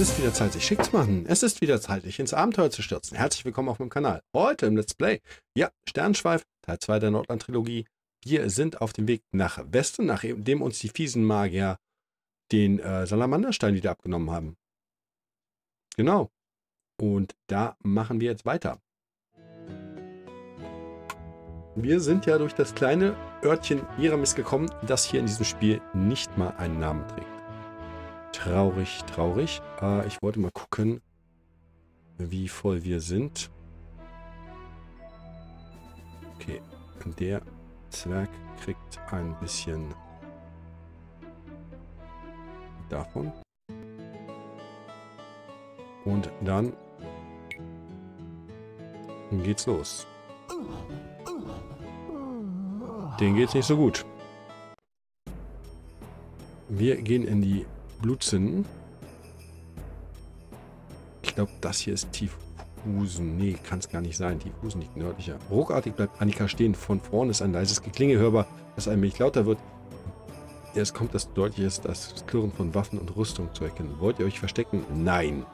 Es ist wieder Zeit, sich schick zu machen. Es ist wieder Zeit, sich ins Abenteuer zu stürzen. Herzlich willkommen auf meinem Kanal. Heute im Let's Play. Ja, Sternenschweif, Teil 2 der Nordland-Trilogie. Wir sind auf dem Weg nach Westen, nachdem uns die fiesen Magier den Salamanderstein wieder abgenommen haben. Genau. Und da machen wir jetzt weiter. Wir sind ja durch das kleine Örtchen Iramis gekommen, das hier in diesem Spiel nicht mal einen Namen trägt. Traurig, traurig. Ich wollte mal gucken, wie voll wir sind. Okay, der Zwerg kriegt ein bisschen davon. Und dann geht's los. Denen geht's nicht so gut. Wir gehen in die Blutsünden. Ich glaube, das hier ist Tiefhusen. Nee, kann es gar nicht sein. Tiefhusen liegt nördlicher. Ruckartig bleibt Annika stehen. Von vorn ist ein leises Geklinge hörbar, das allmählich lauter wird. Erst kommt das deutlich ist, das Klirren von Waffen und Rüstung zu erkennen. Wollt ihr euch verstecken? Nein.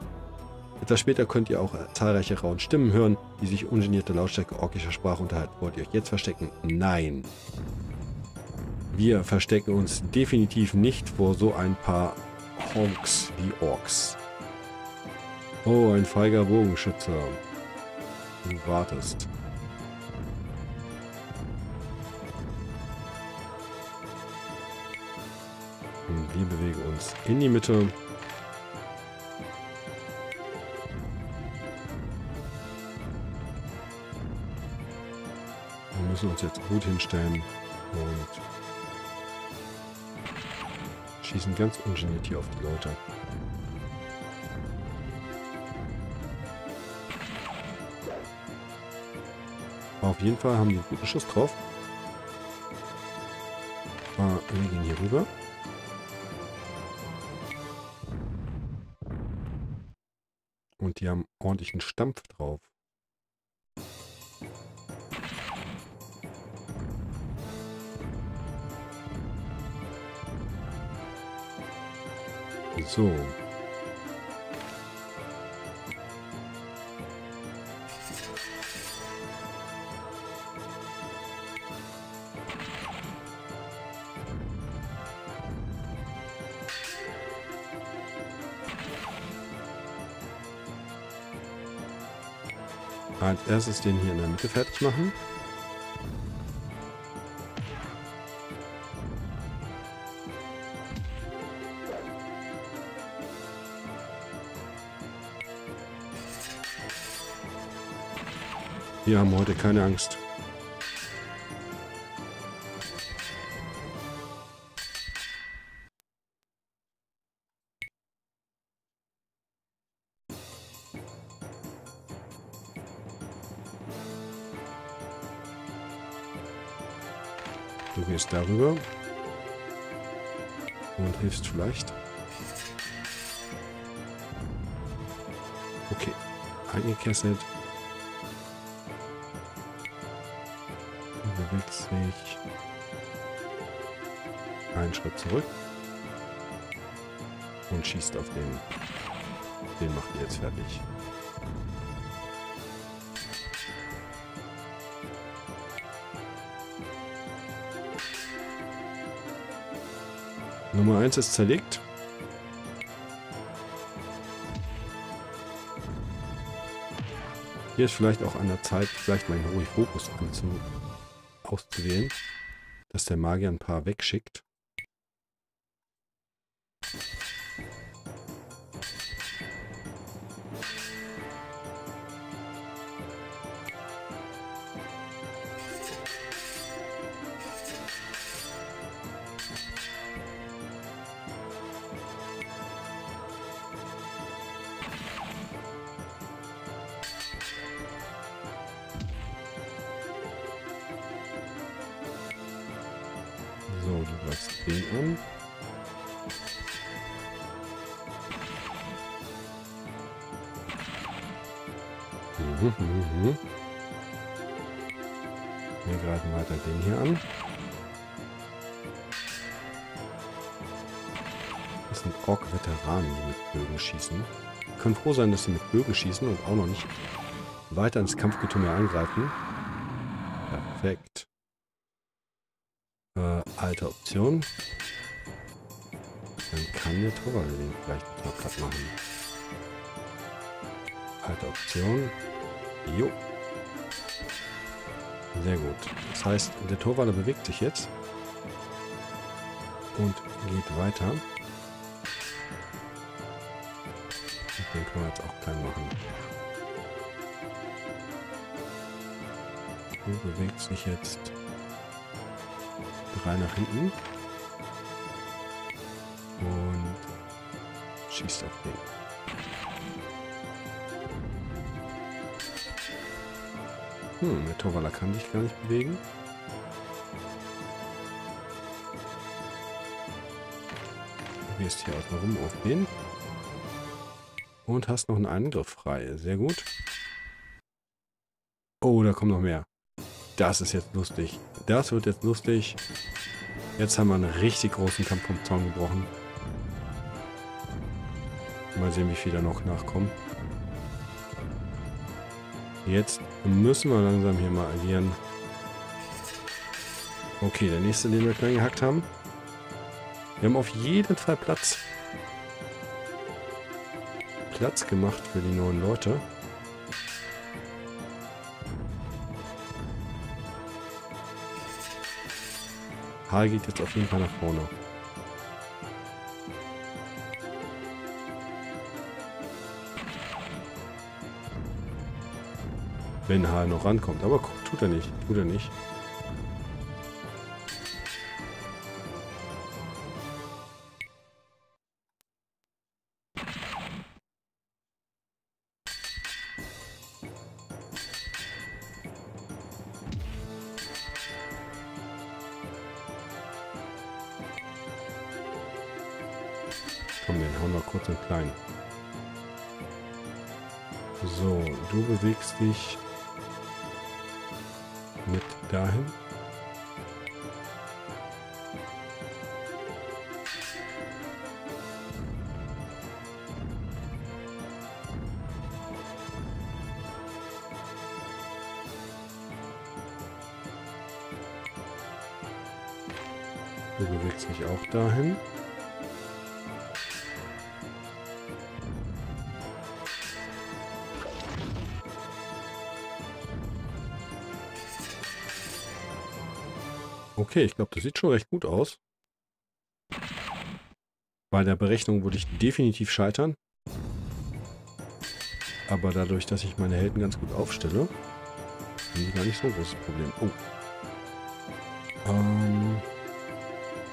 Etwas später könnt ihr auch zahlreiche rauen Stimmen hören, die sich ungenierte Lautstärke orkischer Sprache unterhalten. Wollt ihr euch jetzt verstecken? Nein. Wir verstecken uns definitiv nicht vor so ein paar Honks wie Orks. Oh, ein feiger Bogenschütze. Du wartest. Und wir bewegen uns in die Mitte. Wir müssen uns jetzt gut hinstellen und schießen ganz ungeniert hier auf die Leute. Auf jeden Fall haben die einen guten Schuss drauf. Wir gehen hier rüber. Und die haben ordentlichen Stampf drauf. So. Als erstes den hier in der Mitte fertig machen. Wir haben heute keine Angst. Du gehst darüber und hilfst vielleicht. Okay, eingekesselt. Bewegt sich. Einen Schritt zurück. Und schießt auf den. Den macht ihr jetzt fertig. Nummer 1 ist zerlegt. Hier ist vielleicht auch an der Zeit, vielleicht mal den Horriphobus auszuwählen, dass der Magier ein paar wegschickt. Den an. Wir greifen weiter den hier an. Ist ein Ork-Veteran mit Bögen schießen. Ich kann froh sein, dass sie mit Bögen schießen und auch noch nicht weiter ins Kampfgetümmel eingreifen. Perfekt. Alte Option. Dann kann der Torwart den vielleicht noch platt machen. Alte Option. Jo. Sehr gut. Das heißt, der Torwart bewegt sich jetzt. Und geht weiter. Den können wir jetzt auch keinen machen. Und bewegt sich jetzt 3 nach hinten. Und schießt auf den. Der Torwaller kann sich gar nicht bewegen. Du gehst hier einfach rum auf den. Und hast noch einen Angriff frei. Sehr gut. Oh, da kommt noch mehr. Das ist jetzt lustig. Das wird jetzt lustig. Jetzt haben wir einen richtig großen Kampf vom Zaun gebrochen. Mal sehen, wie viele da noch nachkommen. Jetzt müssen wir langsam hier mal agieren. Okay, der nächste, den wir klein gehackt haben. Wir haben auf jeden Fall Platz gemacht für die neuen Leute. H geht jetzt auf jeden Fall nach vorne. Wenn H noch rankommt. Aber guck, tut er nicht. Tut er nicht. Komm, den hauen wir kurz und klein. So, du bewegst dich mit dahin. Du bewegst dich auch dahin. Okay, ich glaube, das sieht schon recht gut aus. Bei der Berechnung würde ich definitiv scheitern. Aber dadurch, dass ich meine Helden ganz gut aufstelle, haben die gar nicht so ein großes Problem. Oh.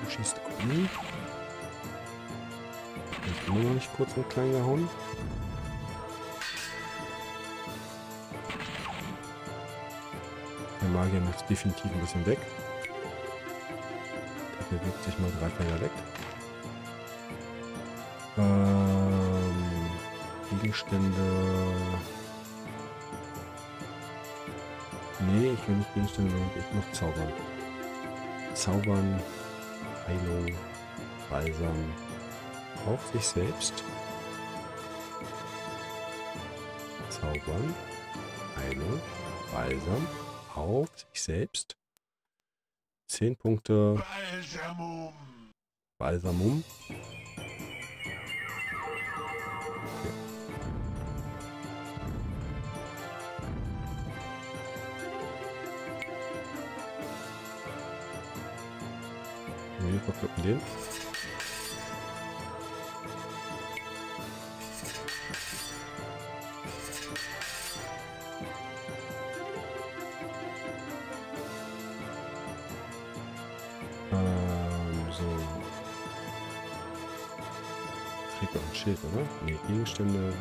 Du schießt auch nie. Ich bin noch nicht kurz und klein gehauen. Der Magier muss definitiv ein bisschen weg. Bewegt sich mal 3 Felder weg. Gegenstände. Nee, ich will nicht Gegenstände, ich muss zaubern. Zaubern, Heilung, Balsam. Auf sich selbst. Zaubern, Heilung, Balsam. Auf sich selbst. 10 Punkte. Balsamum. Okay. Wir verkloppen den. Schild, oder? Nee, Gegenstände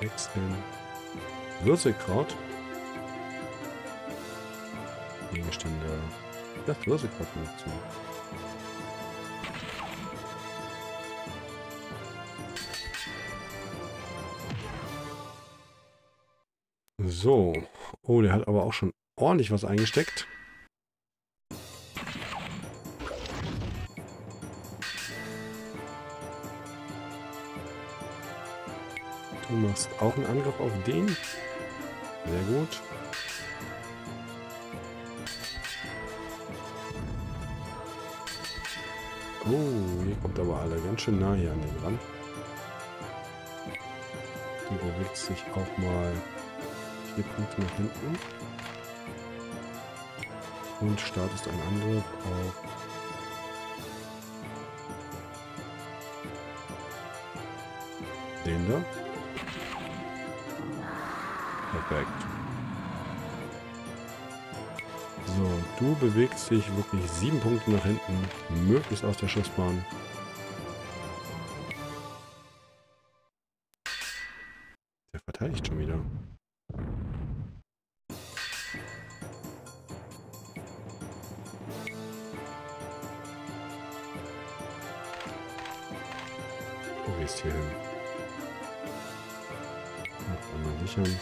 wechseln. Würzelkraut. Gegenstände. Das Würzelkraut kommt zu. So. Oh, der hat aber auch schon ordentlich was eingesteckt. Du machst auch einen Angriff auf den. Sehr gut. Oh, hier kommt aber alle ganz schön nah hier an den ran. Die bewegt sich auch mal 4 Punkte nach hinten. Und startest einen Angriff auf. Den da. Perfekt. So, du bewegst dich wirklich 7 Punkte nach hinten, möglichst aus der Schussbahn. Der verteidigt schon wieder. Du gehst hier hin. Noch einmal sichern.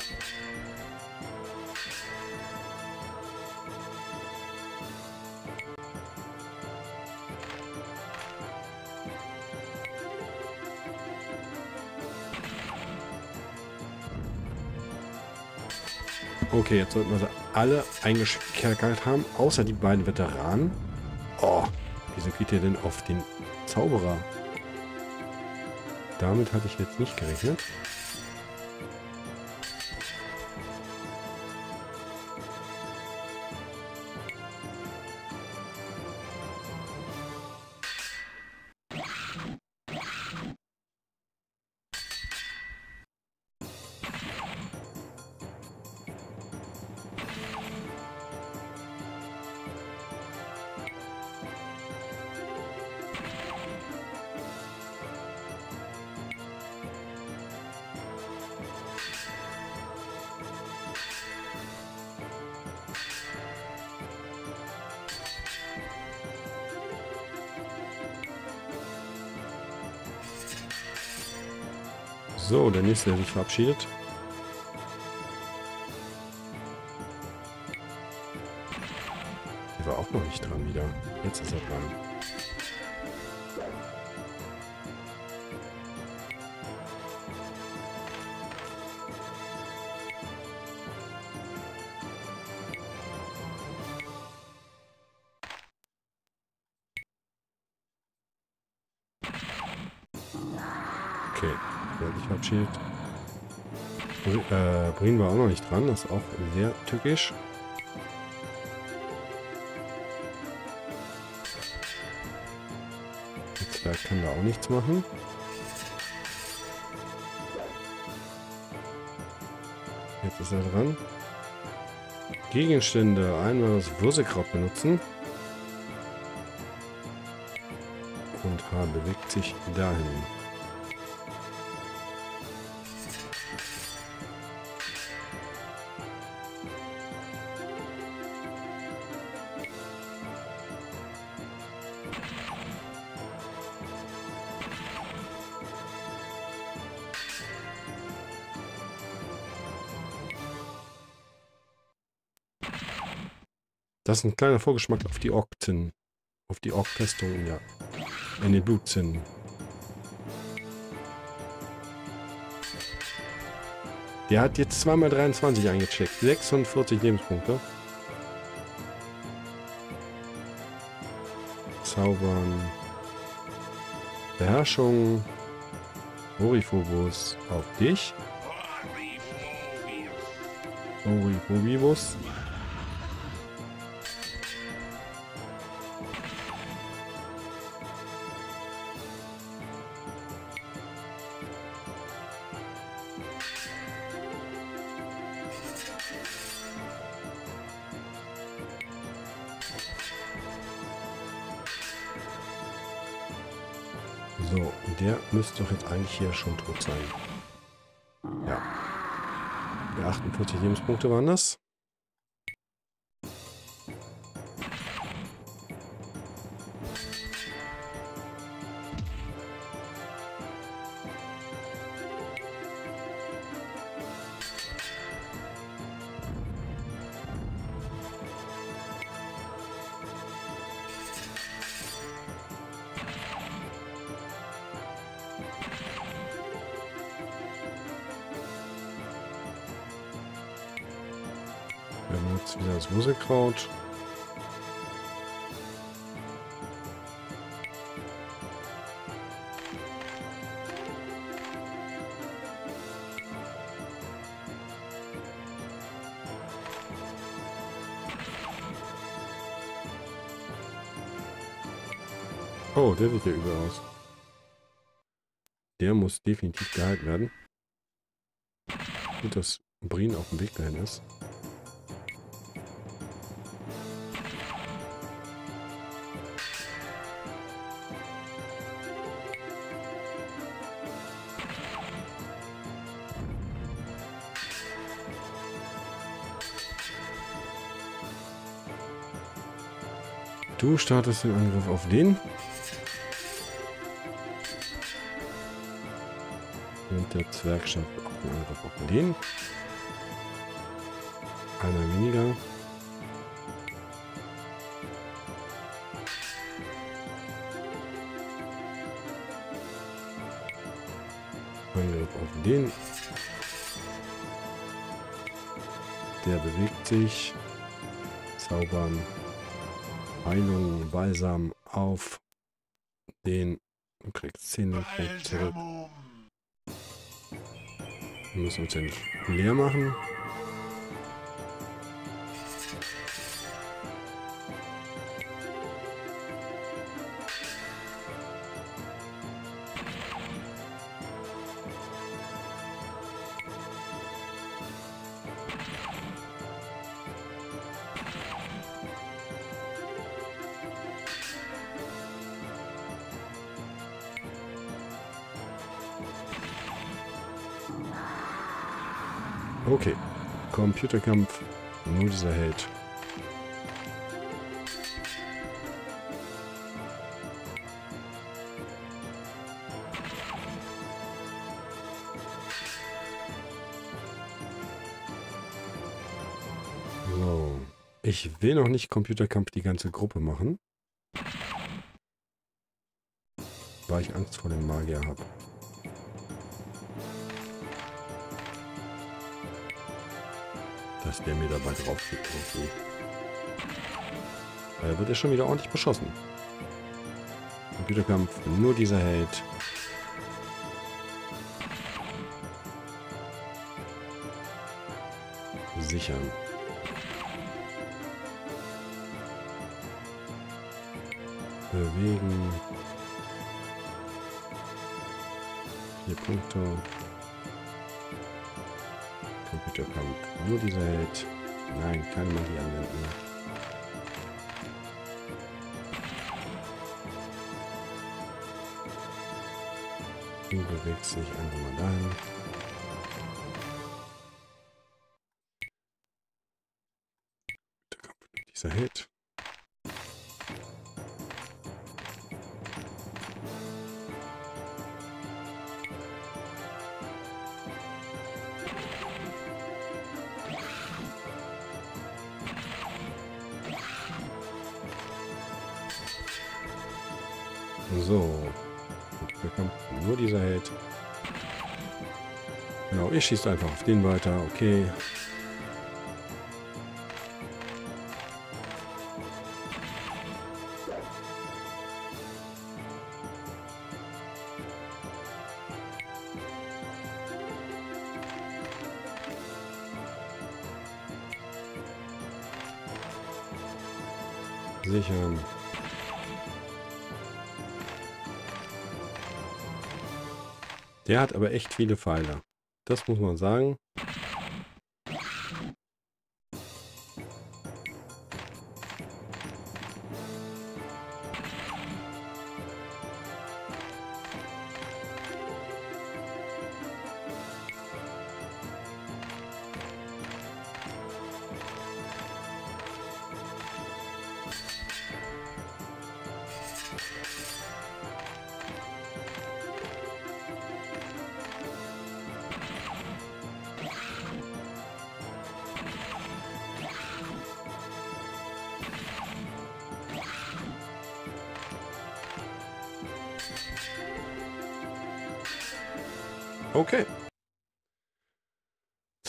Okay, jetzt sollten wir sie alle eingekerkert haben, außer die beiden Veteranen. Oh, wieso geht ihr denn auf den Zauberer? Damit hatte ich jetzt nicht gerechnet. So, der nächste, der sich verabschiedet. Der war auch noch nicht dran wieder. Jetzt ist er dran. Okay. Ich verabschiedet. Brin war auch noch nicht dran, das ist auch sehr tückisch. Jetzt kann da auch nichts machen. Jetzt ist er dran. Gegenstände, einmal das Wurzelkraut benutzen. Und H bewegt sich dahin. Das ist ein kleiner Vorgeschmack auf die Ork-Festung, ja. In den Blutzinnen. Der hat jetzt 2x23 eingecheckt. 46 Lebenspunkte. Zaubern. Beherrschung. Horriphobus auf dich. Horriphobus. So, und der müsste doch jetzt eigentlich hier schon tot sein. Ja. 48 Lebenspunkte waren das. Wir haben jetzt wieder das Muselkraut. Oh, der sieht ja übel aus. Der muss definitiv gehalten werden. Gut, dass Brin auf dem Weg dahin ist. Du startest den Angriff auf den. Und der Zwerg startet den Angriff auf den. Einer weniger. Angriff auf den. Der bewegt sich. Zaubern. Heilung, Balsam auf den. Du kriegst 10 Punkte zurück. Wir müssen uns den leer machen. Okay, Computerkampf, nur dieser Held. So, ich will noch nicht Computerkampf die ganze Gruppe machen, weil ich Angst vor dem Magier habe. Dass der mir dabei drauf geht irgendwie. Da wird er schon wieder ordentlich beschossen. Computerkampf, nur dieser Held. Sichern. Bewegen. 4 Punkte. Computerkampf. Nur dieser Held. Nein, kann man die anwenden. Du bewegst dich einfach mal dahin. Computerkampf. Nur dieser Held. So, bekommt nur dieser Held. Genau, ihr schießt einfach auf den weiter, okay. Sichern. Der hat aber echt viele Pfeile. Das muss man sagen.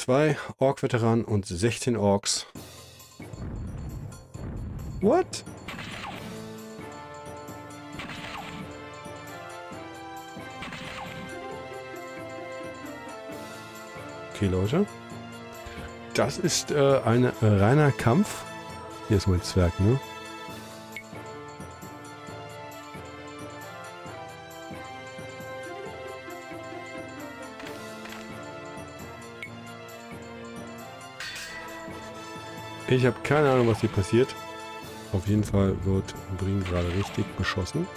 2 Ork-Veteranen und 16 Orks. What? Okay, Leute. Das ist ein reiner Kampf. Hier ist mein Zwerg, ne? Ich habe keine Ahnung, was hier passiert. Auf jeden Fall wird Brin gerade richtig beschossen.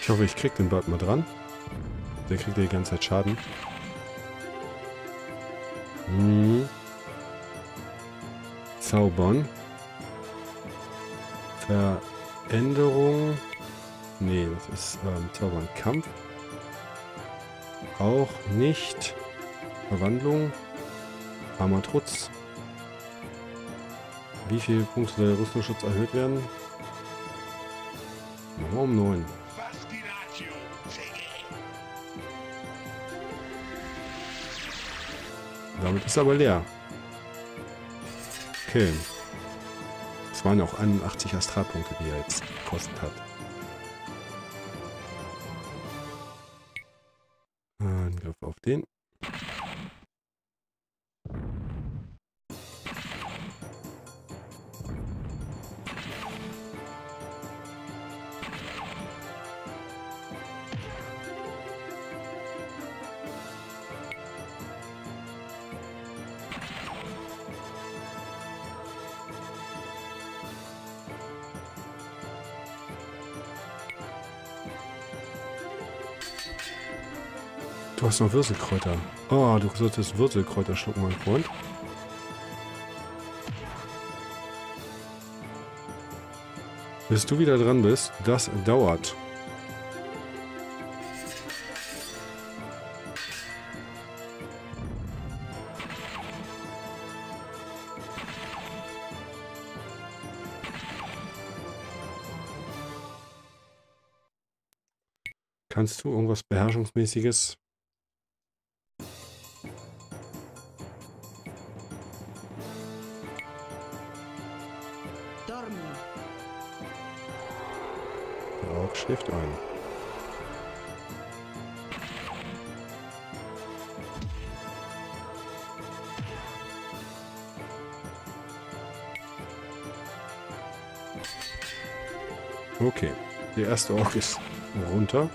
Ich hoffe, ich krieg den Bird mal dran. Der kriegt ja die ganze Zeit Schaden. Hm. Zaubern. Veränderung. Nee, das ist Zaubern. Kampf. Auch nicht. Verwandlung. Armatrutz. Wie viele Punkte soll der Rüstungsschutz erhöht werden? Um 9. Damit ist aber leer. Okay. Es waren auch 81 Astralpunkte, die er jetzt gekostet hat. Angriff auf den. Du hast noch Würzelkräuter. Oh, du solltest Würzelkräuter schlucken, mein Freund. Bis du wieder dran bist, das dauert. Kannst du irgendwas Beherrschungsmäßiges? Schläft ein. Okay, der erste Ork ist runter.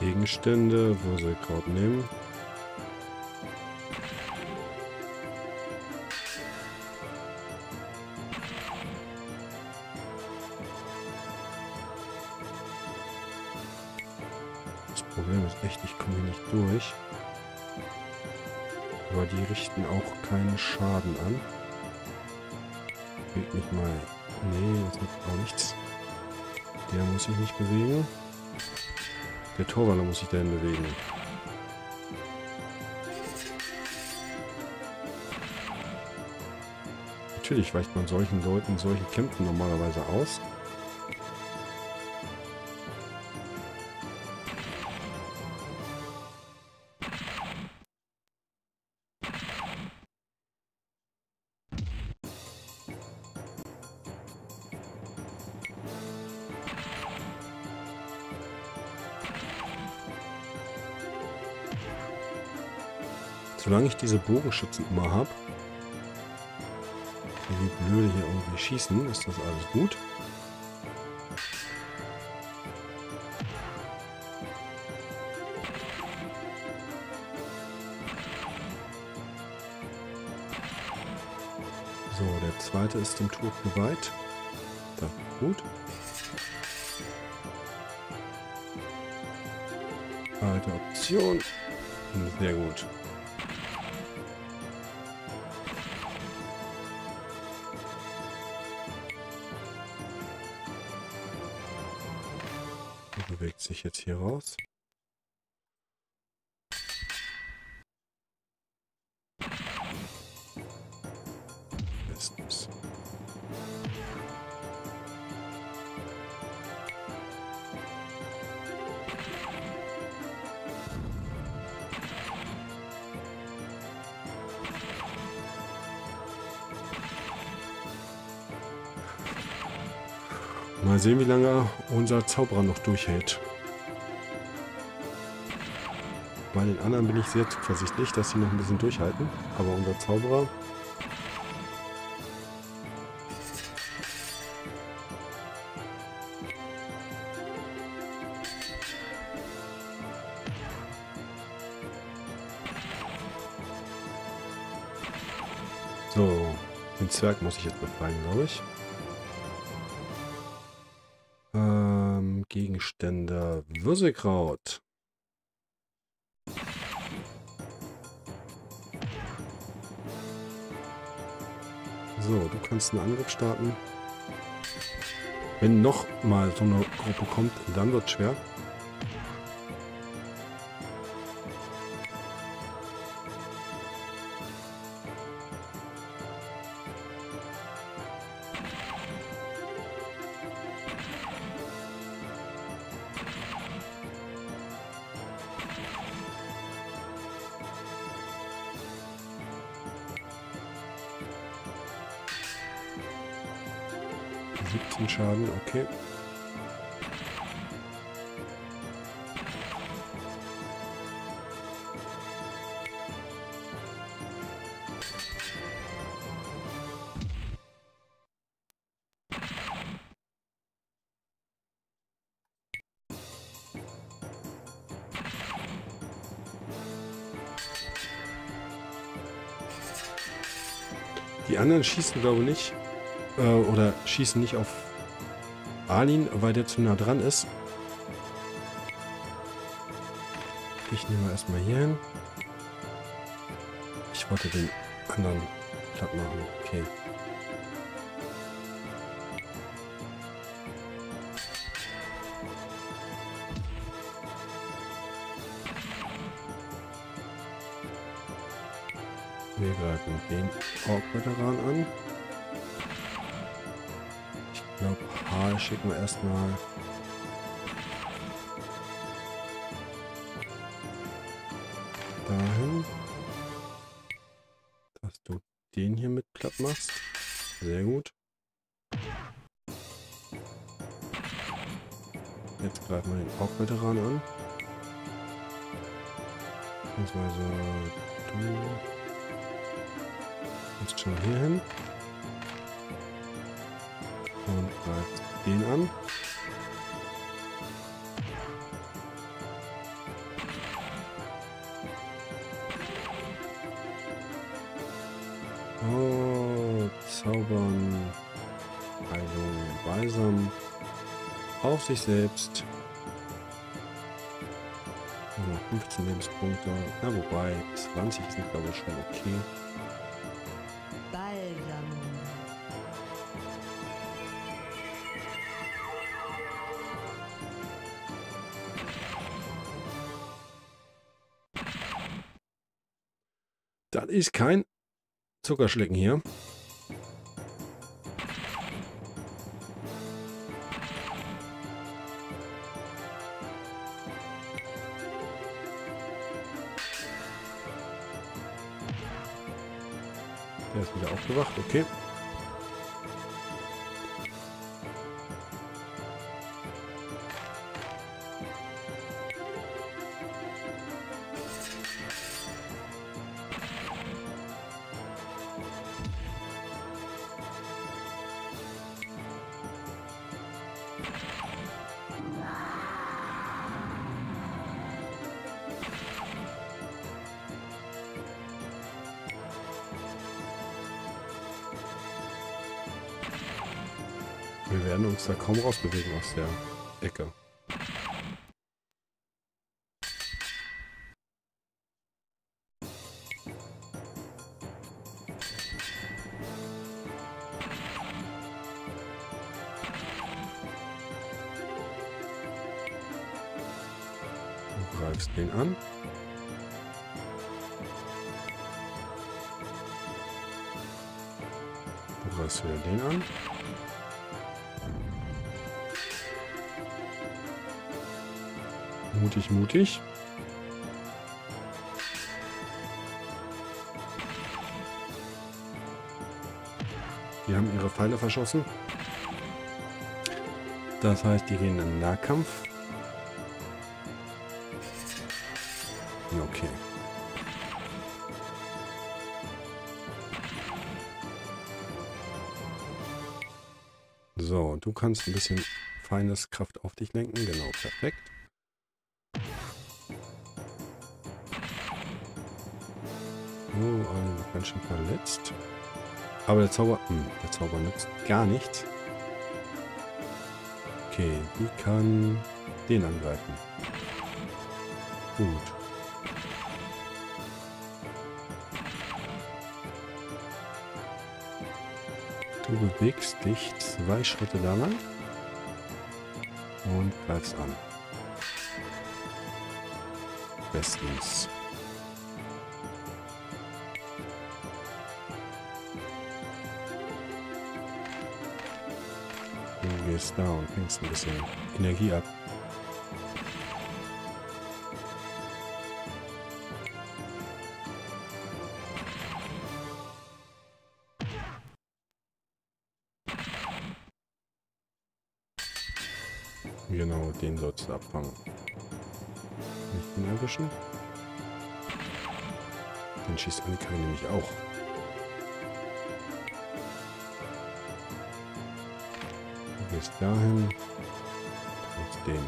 Gegenstände, Würzelkraut nehmen. Das Problem ist echt, ich komme hier nicht durch. Aber die richten auch keinen Schaden an. Geht nicht mal. Nee, das macht auch nichts. Der muss sich nicht bewegen. Der Torwaller muss sich dahin bewegen. Natürlich weicht man solchen Leuten, solchen Kämpfen normalerweise aus. Solange ich diese Bogenschützen immer habe, die Blöde hier irgendwie schießen. Ist das alles gut? So, der zweite ist dem Tod geweiht. Das ist gut. Alte Option. Sehr gut. Er bewegt sich jetzt hier raus. Bestens. Mal sehen, wie lange unser Zauberer noch durchhält. Bei den anderen bin ich sehr zuversichtlich, dass sie noch ein bisschen durchhalten. Aber unser Zauberer... So, den Zwerg muss ich jetzt befreien, glaube ich. Gegenstände Würsekraut. So, du kannst einen Angriff starten. Wenn noch mal so eine Gruppe kommt, dann wird es schwer. Schaden, okay. Die anderen schießen, glaube ich, nicht. Oder schießen nicht auf Arlin, weil der zu nah dran ist. Ich nehme erstmal hier hin. Ich wollte den anderen platt machen. Okay. Wir greifen den Ork-Veteran an. Ich glaube, Haar schicken wir erstmal. Dahin. Dass du den hier mit platt machst. Sehr gut. Jetzt greifen wir den Hauptveteran an. Beziehungsweise du musst schon hier hin. Und greift den an. Oh, Zaubern. Also Balsam auf sich selbst. Nur 15 Lebenspunkte. Na wobei, 20 sind glaube ich schon okay. Das ist kein Zuckerschlecken hier. Der ist wieder aufgewacht, okay. Wir werden uns da kaum rausbewegen aus der Ecke. Du greifst den an. Du greifst wieder den an. Mutig, mutig. Die haben ihre Pfeile verschossen. Das heißt, die gehen in den Nahkampf. Okay. So, du kannst ein bisschen feines Kraft auf dich lenken. Genau, perfekt. Ganz schön verletzt. Aber der Zauber nutzt gar nichts. Okay, die kann den angreifen. Gut. Du bewegst dich 2 Schritte da lang und greifst an. Bestens. Du gehst da und fängst ein bisschen Energie ab. Genau, den sollst du abfangen. Nicht den erwischen. Den schießt Annika nämlich auch. Bis dahin und den.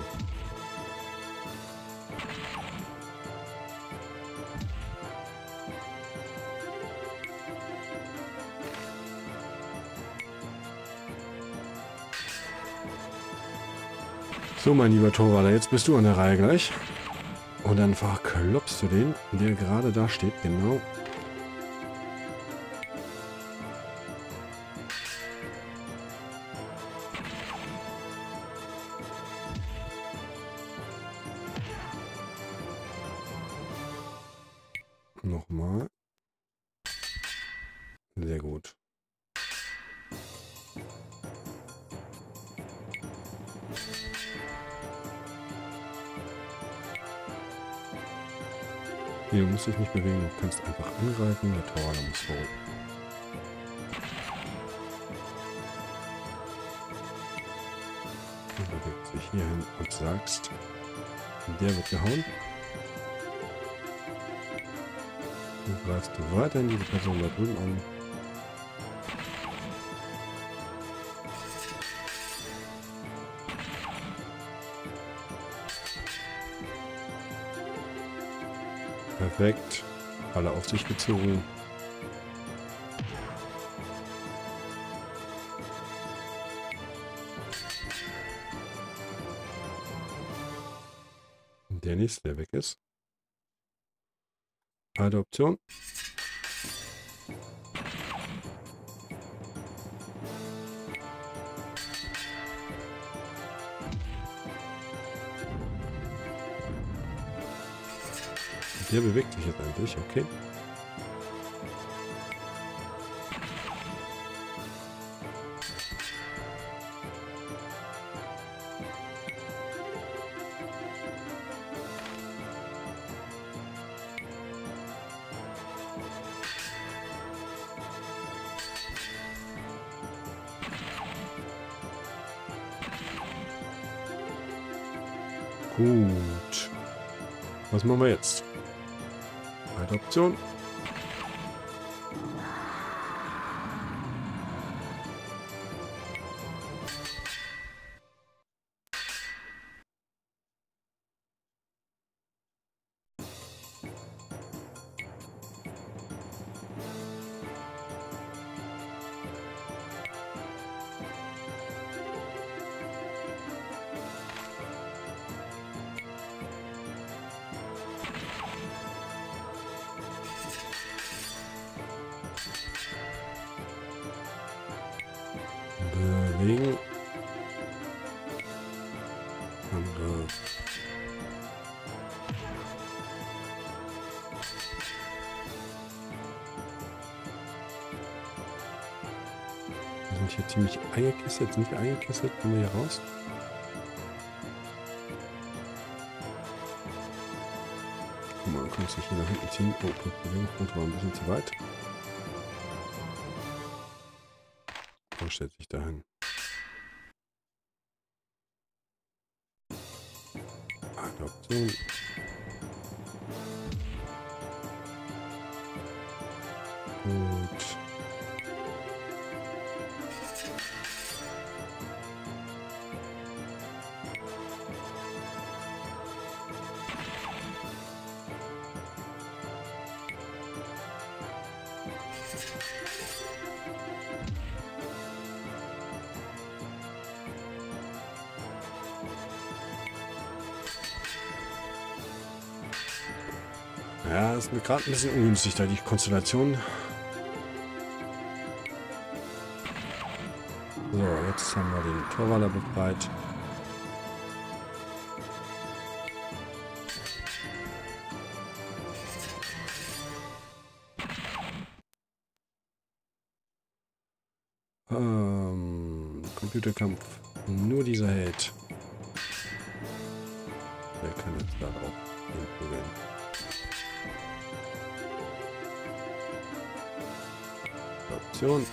So, mein lieber Torwart, jetzt bist du an der Reihe gleich. Und dann verklopfst du den, der gerade da steht, genau. Nochmal. Sehr gut. Nee, du musst dich nicht bewegen, du kannst einfach angreifen, der Torwart muss hoch. Du bewegst dich hier hin und sagst, der wird gehauen. Du greifst weiterhin diese Person da drüben an. Perfekt. Alle auf sich gezogen. Der nächste, der weg ist. Adoption. Der bewegt sich jetzt eigentlich, okay. Gut. Was machen wir jetzt? Zweite Option. legen. Und, wir sind hier ziemlich eingekesselt, sind wir eingekesselt, kommen wir hier raus. Guck mal, können wir sich hier nach hinten ziehen. Oh, das war ein bisschen zu weit. Wo stellt sich da hin? Adoption. Gut. Ja, ist mir gerade ein bisschen ungünstig da, die Konstellation. So, jetzt haben wir den Torwaller befreit. Computerkampf. Nur dieser Held. Der kann jetzt da auch den Problem. Option.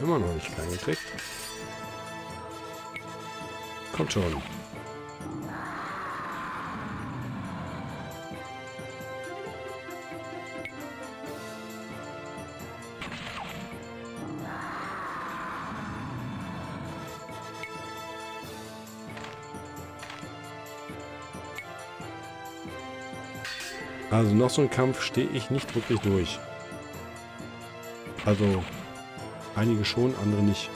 Immer noch nicht klein gekriegt. Kommt schon. Also noch so ein Kampf stehe ich nicht wirklich durch. Also, einige schon, andere nicht.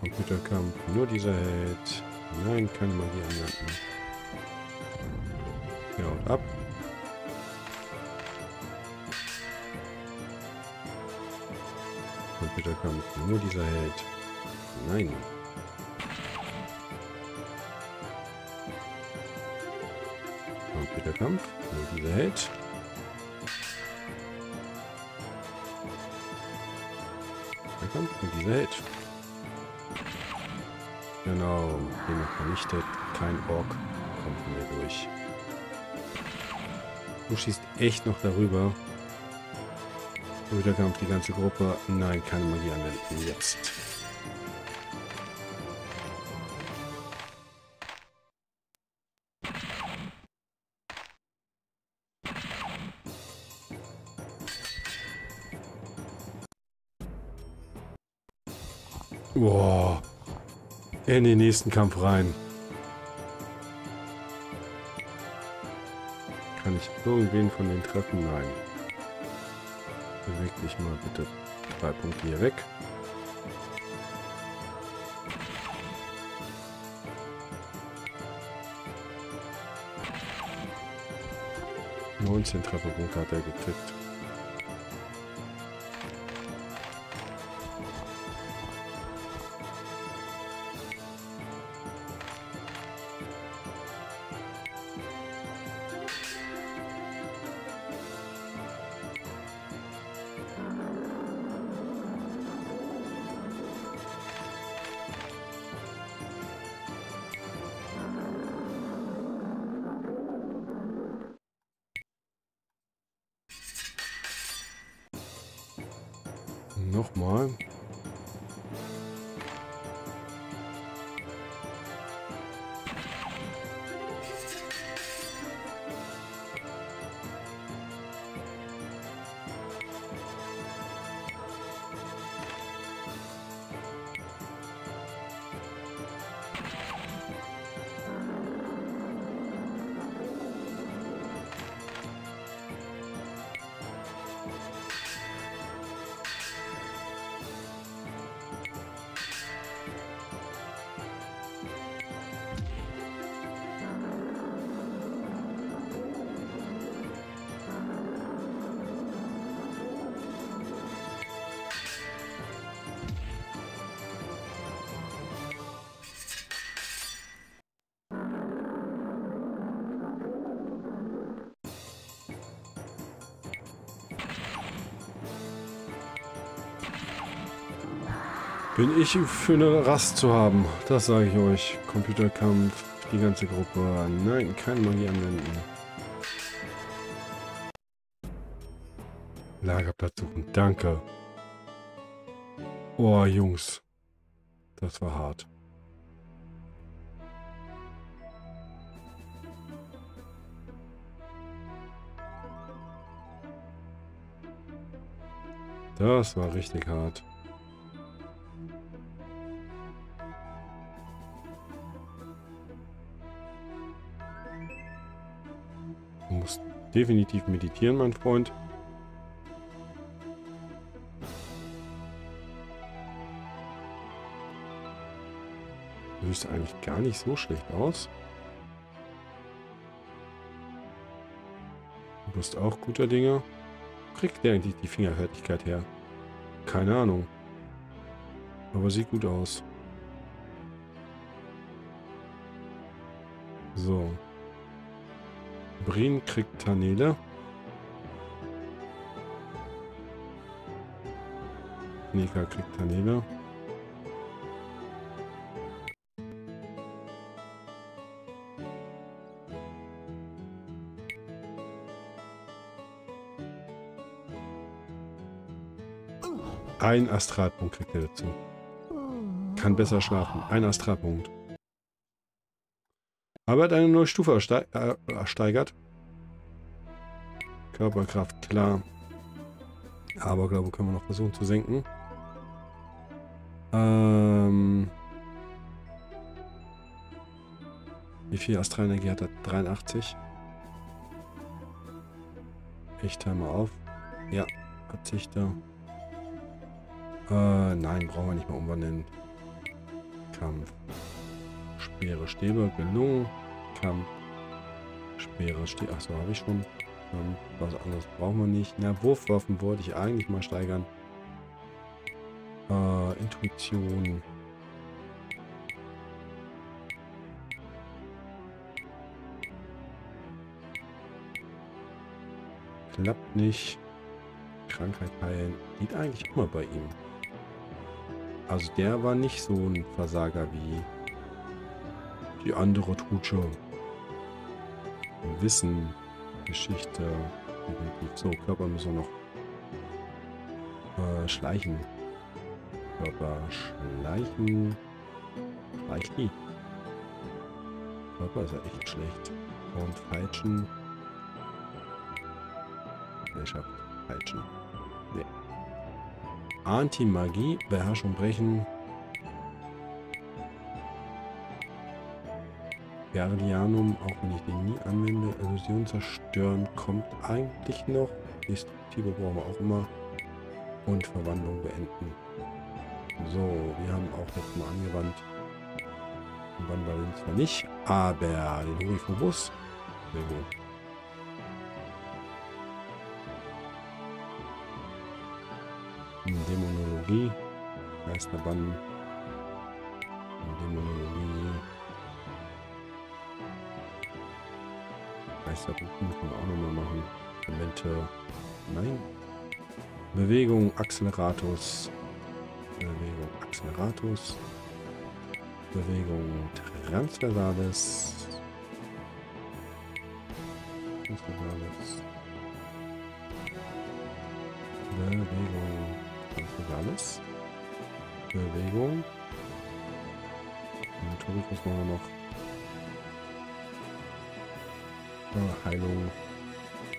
Computerkampf, nur dieser Held. Nein, kann man die anwenden. Ja, und ab. Computerkampf, nur dieser Held. Nein. Computerkampf, nur dieser Held. Computerkampf, nur dieser Held. Genau, den noch vernichtet. Kein Ork kommt mehr durch. Du schießt echt noch darüber. Wiederkampf, die ganze Gruppe. Nein, keine Magie anwenden. Jetzt. Wow. In den nächsten Kampf rein. Kann ich irgendwen von den treffen? Nein. Beweg dich mal bitte 3 Punkte hier weg. Trefferpunkte hat er gekriegt. Nochmal. Bin ich für eine Rast zu haben. Das sage ich euch. Computerkampf, die ganze Gruppe. Nein, keine Magie anwenden. Lagerplatz suchen. Danke. Oh, Jungs. Das war hart. Das war richtig hart. Du musst definitiv meditieren, mein Freund. Du siehst eigentlich gar nicht so schlecht aus. Du bist auch guter Dinge. Kriegt der eigentlich die Fingerfertigkeit her? Keine Ahnung. Aber sieht gut aus. So. Brin kriegt Tanele. Nika kriegt Tanele. Ein Astralpunkt kriegt er dazu. Kann besser schlafen. Ein Astralpunkt. Aber er hat eine neue Stufe ersteigert. Körperkraft, klar. Aber glaube, können wir noch versuchen zu senken. Wie viel Astralenergie hat er? 83. Ich teile mal auf. Ja, hat sich da. Nein, brauchen wir nicht mal umwandeln. Kampf. Schwere Stäbe, gelungen. Kampf. Schwere Stäbe. Achso, habe ich schon. Was anderes brauchen wir nicht. Na, Wurfwaffen wollte ich eigentlich mal steigern. Intuition. Klappt nicht. Krankheit heilen. Liegt eigentlich immer bei ihm. Also der war nicht so ein Versager wie die andere Trutsche. Wissen, Geschichte, so, Körper müssen wir noch schleichen. Körper schleichen. Schleicht nie. Körper ist ja echt schlecht. Und feilschen. Gesellschaft. Feilschen. Nee. Anti-Magie, Beherrschung brechen. Guardianum, auch wenn ich den nie anwende. Illusion zerstören kommt eigentlich noch. Destruktive brauchen wir auch immer. Und Verwandlung beenden. So, wir haben auch jetzt mal angewandt. Wann war den zwar nicht, aber den Horriphobus. Sehr gut. Dämonologie, Geisterbannen, Dämonologie, Geisterbuchen können wir auch nochmal machen, Elemente, nein, Bewegung, Acceleratus, Bewegung, Acceleratus, Bewegung, Transversalis, Bewegung, alles. Bewegung. Natürlich muss man noch Heilung,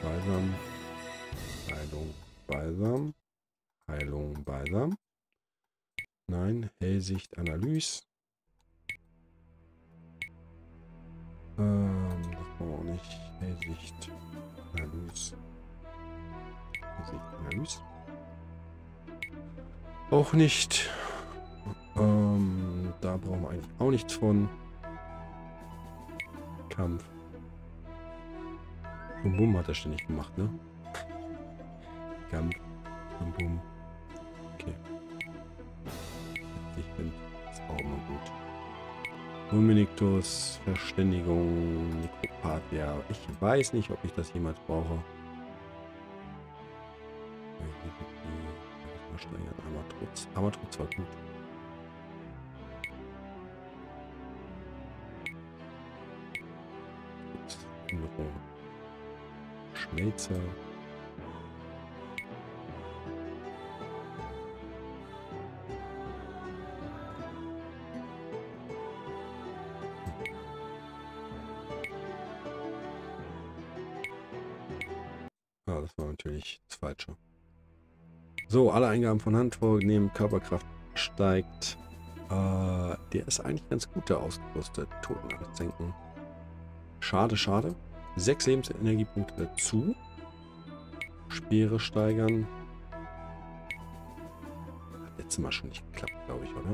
Balsam, Heilung, Balsam, Heilung, Balsam. Nein, Hellsicht, Analyse. Das brauchen wir auch nicht. Hellsicht, Analyse. Hellsicht, Analyse. Auch nicht. Da brauchen wir eigentlich auch nichts von. Kampf. Bum Bum hat er ständig gemacht, ne? Kampf. Bum Bum. Okay. Ich bin. Ist auch immer gut. Dominictus, Verständigung, Nekropathia. Ich weiß nicht, ob ich das jemals brauche. Armatrutz war gut. Plattenrohr, Schmelzer. Ah, das war natürlich das Falsche. So, alle Eingaben von Hand vornehmen, Körperkraft steigt. Der ist eigentlich ganz gut, der ausgerüstet. Totenangst senken. Schade, schade. 6 Lebensenergiepunkte dazu. Speere steigern. Hat letztes Mal schon nicht geklappt, glaube ich, oder?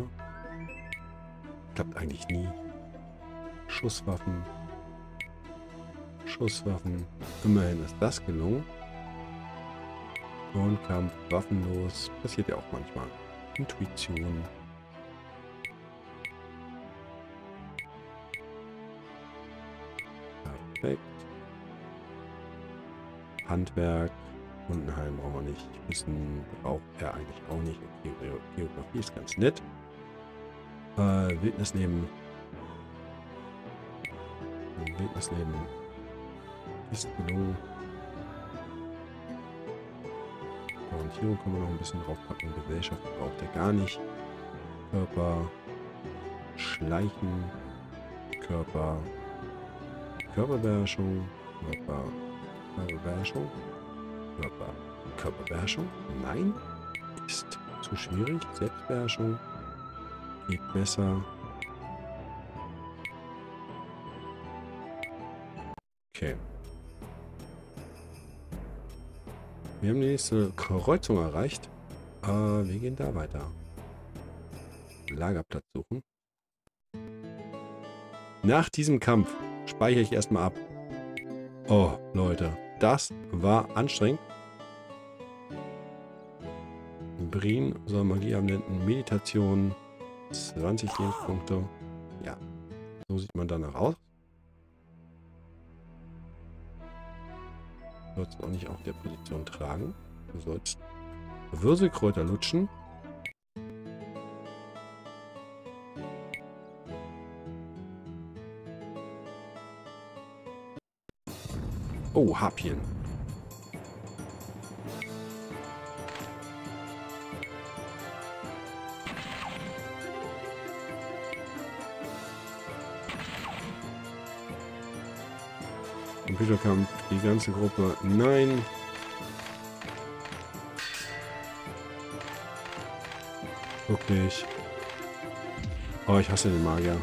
Klappt eigentlich nie. Schusswaffen. Schusswaffen. Immerhin ist das gelungen. Kampf, waffenlos. Passiert ja auch manchmal. Intuition. Perfekt. Handwerk. Kundenheim brauchen wir nicht. Wissen braucht er eigentlich auch nicht. Geografie ist ganz nett. Wildnisleben. Wildnisleben ist gelungen. Orientierung können wir noch ein bisschen draufpacken. Gesellschaft braucht er gar nicht. Körper. Schleichen. Körper. Körperbeherrschung. Körperbeherrschung. Körperbeherrschung. Nein. Ist zu schwierig. Selbstbeherrschung. Geht besser. Okay. Wir haben die nächste Kreuzung erreicht. Wir gehen da weiter. Lagerplatz suchen. Nach diesem Kampf speichere ich erstmal ab. Oh, Leute. Das war anstrengend. Brin soll Magie anwenden. Meditation. 20 Lebenspunkte. Ja. So sieht man danach aus. Du sollst auch nicht auf der Position tragen. Du sollst Würselkräuter lutschen. Oh, Harpien. Computerkampf, die ganze Gruppe, nein. Wirklich. Oh, ich hasse den Magier,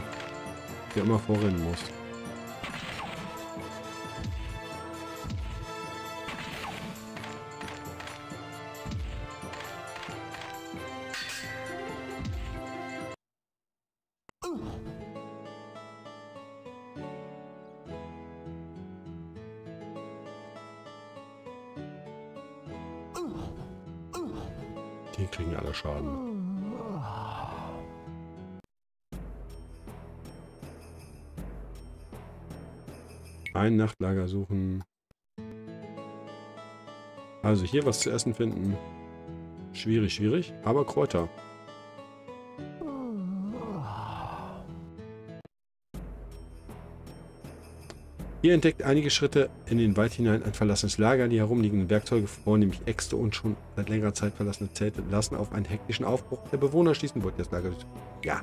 der immer vorrennen muss. Die kriegen alle Schaden. Ein Nachtlager suchen. Also hier was zu essen finden. Schwierig, schwierig, aber Kräuter. Ihr entdeckt einige Schritte in den Wald hinein ein verlassenes Lager. Die herumliegenden Werkzeuge, vornehmlich Äxte und schon seit längerer Zeit verlassene Zelte, lassen auf einen hektischen Aufbruch der Bewohner schließen. Wollt ihr das Lager durchsuchen? Ja.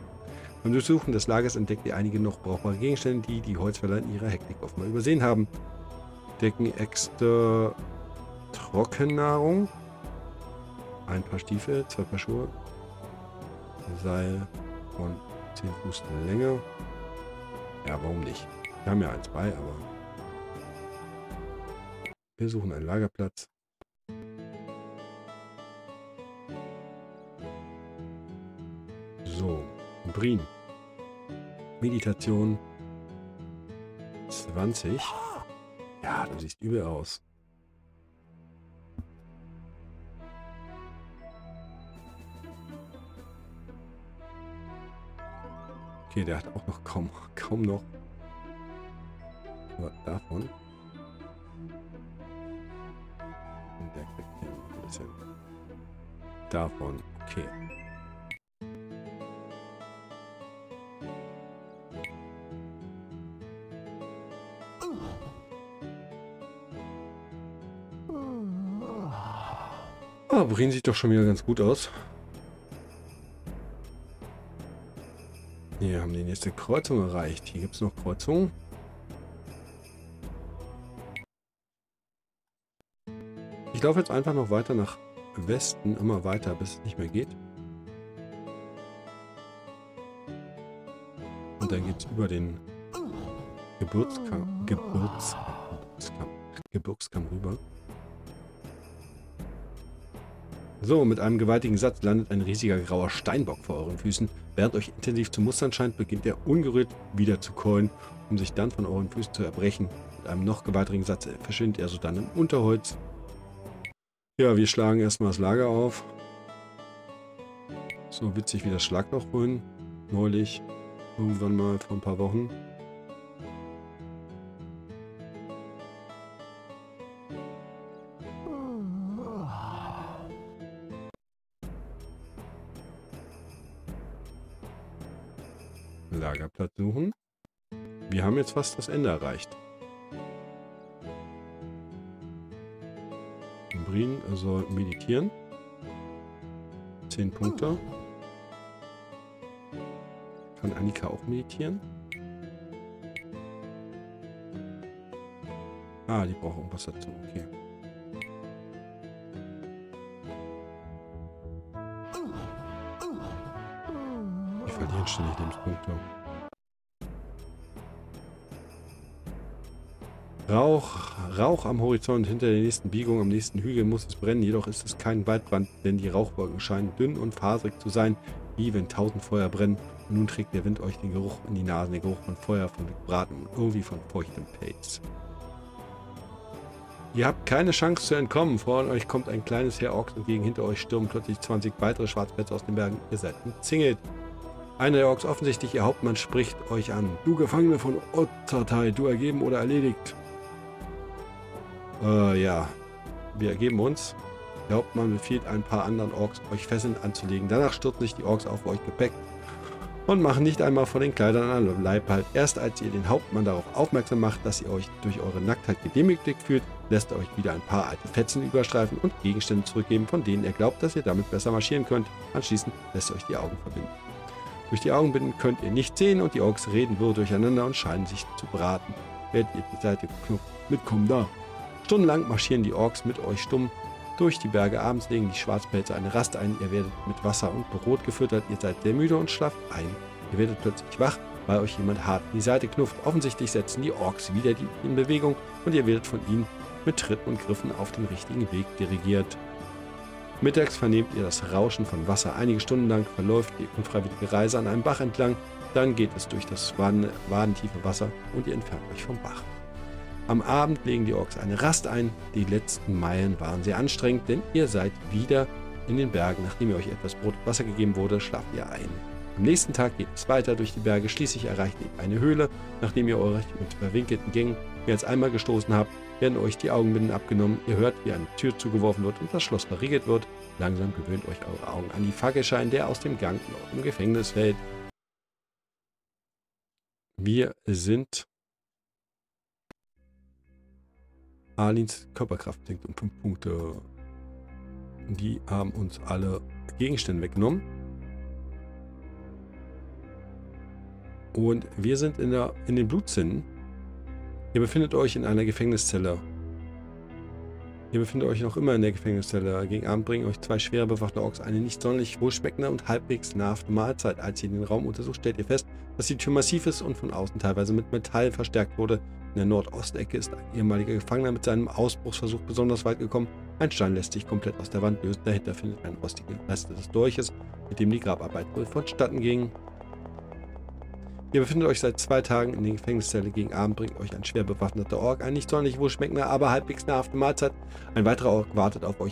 Beim Durchsuchen des Lagers entdeckt ihr einige noch brauchbare Gegenstände, die die Holzfäller in ihrer Hektik offenbar übersehen haben. Decken, Äxte, Trockennahrung, ein paar Stiefel, 2 Paar Schuhe, Seil von 10 Fuß Länge. Ja, warum nicht? Wir haben ja eins bei, aber... Wir suchen einen Lagerplatz. So, Brin. Meditation 20. Ja, du siehst übel aus. Okay, der hat auch noch kaum noch was davon. Der kriegt hier ein bisschen davon. Okay. Ah, Brin sieht doch schon wieder ganz gut aus. Wir haben die nächste Kreuzung erreicht. Hier gibt es noch Kreuzungen. Ich laufe jetzt einfach noch weiter nach Westen, immer weiter, bis es nicht mehr geht. Und dann geht es über den Gebirgskamm rüber. So, mit einem gewaltigen Satz landet ein riesiger grauer Steinbock vor euren Füßen. Während euch intensiv zu mustern scheint, beginnt er ungerührt wieder zu keulen, um sich dann von euren Füßen zu erbrechen. Mit einem noch gewaltigen Satz verschwindet er sodann im Unterholz. Ja, wir schlagen erstmal das Lager auf. So witzig wie das Schlagloch vorhin. Neulich. Irgendwann mal vor ein paar Wochen. Lagerplatz suchen. Wir haben jetzt fast das Ende erreicht. Brin soll meditieren. 10 Punkte. Kann Annika auch meditieren? Ah, die braucht irgendwas dazu. Okay. Wir verlieren ständig Lebenspunkte. Rauch am Horizont, hinter der nächsten Biegung, am nächsten Hügel muss es brennen, jedoch ist es kein Waldbrand, denn die Rauchwolken scheinen dünn und faserig zu sein, wie wenn 1000 Feuer brennen. Und nun trägt der Wind euch den Geruch in die Nase, den Geruch von Feuer, von Braten und irgendwie von feuchtem Pelz. Ihr habt keine Chance zu entkommen, vor euch kommt ein kleines Heer Orks entgegen, hinter euch stürmen plötzlich 20 weitere Schwarzpelze aus den Bergen, ihr seid umzingelt. Einer der Orks, offensichtlich ihr Hauptmann, spricht euch an. Du Gefangene von Uzzartei, du ergeben oder erledigt. Ja. Wir ergeben uns. Der Hauptmann befiehlt ein paar anderen Orks, euch Fesseln anzulegen. Danach stürzen sich die Orks auf euch Gepäck und machen nicht einmal von den Kleidern an Leib halt. Erst als ihr den Hauptmann darauf aufmerksam macht, dass ihr euch durch eure Nacktheit gedemütigt fühlt, lässt er euch wieder ein paar alte Fetzen überstreifen und Gegenstände zurückgeben, von denen er glaubt, dass ihr damit besser marschieren könnt. Anschließend lässt er euch die Augen verbinden. Durch die Augenbinden könnt ihr nicht sehen und die Orks reden wirr durcheinander und scheinen sich zu beraten. Werdet ihr die Seite geknüpft, mitkommen da. Stundenlang marschieren die Orks mit euch stumm durch die Berge. Abends legen die Schwarzpelze eine Rast ein. Ihr werdet mit Wasser und Brot gefüttert. Ihr seid sehr müde und schlaft ein. Ihr werdet plötzlich wach, weil euch jemand hart in die Seite knufft. Offensichtlich setzen die Orks wieder in Bewegung und ihr werdet von ihnen mit Tritten und Griffen auf den richtigen Weg dirigiert. Mittags vernehmt ihr das Rauschen von Wasser. Einige Stunden lang verläuft die unfreiwillige Reise an einem Bach entlang. Dann geht es durch das wadentiefe Wasser und ihr entfernt euch vom Bach. Am Abend legen die Orks eine Rast ein. Die letzten Meilen waren sehr anstrengend, denn ihr seid wieder in den Bergen. Nachdem ihr euch etwas Brot und Wasser gegeben wurde, schlaft ihr ein. Am nächsten Tag geht es weiter durch die Berge. Schließlich erreicht ihr eine Höhle. Nachdem ihr euch mit verwinkelten Gängen mehr als einmal gestoßen habt, werden euch die Augenbinden abgenommen. Ihr hört, wie eine Tür zugeworfen wird und das Schloss verriegelt wird. Langsam gewöhnt euch eure Augen an die Fackelschein, der aus dem Gang in eurem Gefängnis fällt. Wir sind... Arlins Körperkraft sinkt um 5 Punkte. Die haben uns alle Gegenstände weggenommen. Und wir sind in den Blutzinnen. Ihr befindet euch in einer Gefängniszelle. Ihr befindet euch noch immer in der Gefängniszelle. Gegen Abend bringen euch 2 schwer bewachte Orks eine nicht sonderlich wohlschmeckende und halbwegs nahrhafte Mahlzeit. Als ihr den Raum untersucht, stellt ihr fest, dass die Tür massiv ist und von außen teilweise mit Metall verstärkt wurde. In der Nordostecke ist ein ehemaliger Gefangener mit seinem Ausbruchsversuch besonders weit gekommen. Ein Stein lässt sich komplett aus der Wand lösen. Dahinter findet ein rostigen Rest des Dolches, mit dem die Grabarbeit wohl vonstatten ging. Ihr befindet euch seit 2 Tagen in den Gefängniszellen. Gegen Abend bringt euch ein schwer bewaffneter Ork ein nicht sonderlich wohlschmeckender, aber halbwegs nahrhafte Mahlzeit. Ein weiterer Ork wartet auf euch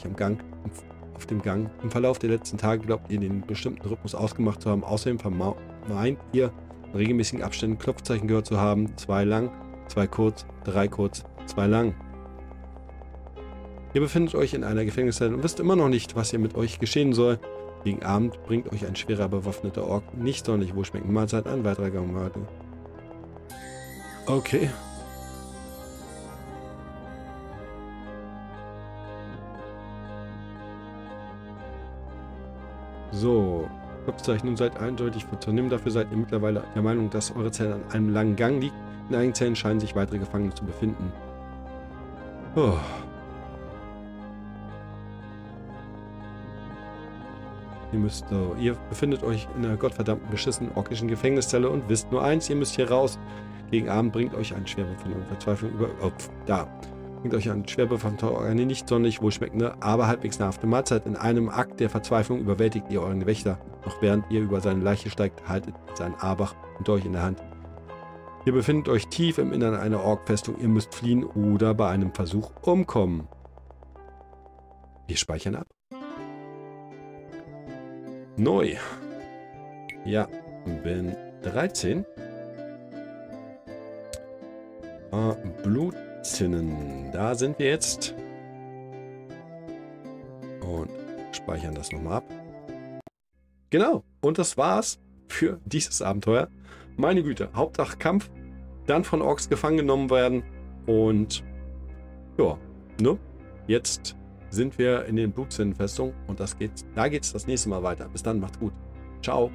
auf dem Gang. Im Verlauf der letzten Tage glaubt ihr, den bestimmten Rhythmus ausgemacht zu haben. Außerdem vermeint ihr, in regelmäßigen Abständen Klopfzeichen gehört zu haben. 2 lang, 2 kurz, 3 kurz, 2 lang. Ihr befindet euch in einer Gefängniszelle und wisst immer noch nicht, was hier mit euch geschehen soll. Gegen Abend bringt euch ein schwerer bewaffneter Ork nicht sonderlich wohlschmeckende Mahlzeit, ein weiterer Gang warten. Okay. So. Kopfzeichnung seid eindeutig von Unternehmen. Dafür seid ihr mittlerweile der Meinung, dass eure Zelle an einem langen Gang liegt. In einigen Zellen scheinen sich weitere Gefangene zu befinden. Oh. Ihr befindet euch in einer gottverdammten beschissenen orkischen Gefängniszelle und wisst nur eins, ihr müsst hier raus. Gegen Abend bringt euch ein Schwerbefund und Verzweiflung über... Oh, da. Bringt euch ein Schwerbefund und eine nicht sonderlich wohlschmeckende, aber halbwegs nahrhafte Mahlzeit. In einem Akt der Verzweiflung überwältigt ihr euren Wächter. Doch während ihr über seine Leiche steigt, haltet seinen Abach und euch in der Hand. Ihr befindet euch tief im Innern einer Ork-Festung. Ihr müsst fliehen oder bei einem Versuch umkommen. Wir speichern ab. Neu. Ja, bin 13. Blutzinnen. Da sind wir jetzt. Und speichern das nochmal ab. Genau. Und das war's für dieses Abenteuer. Meine Güte. Hauptsache Kampf. Dann von Orks gefangen genommen werden. Und ja, ne? Jetzt sind wir in den Blutzinnenfestungen und da geht's das nächste Mal weiter. Bis dann, macht's gut. Ciao.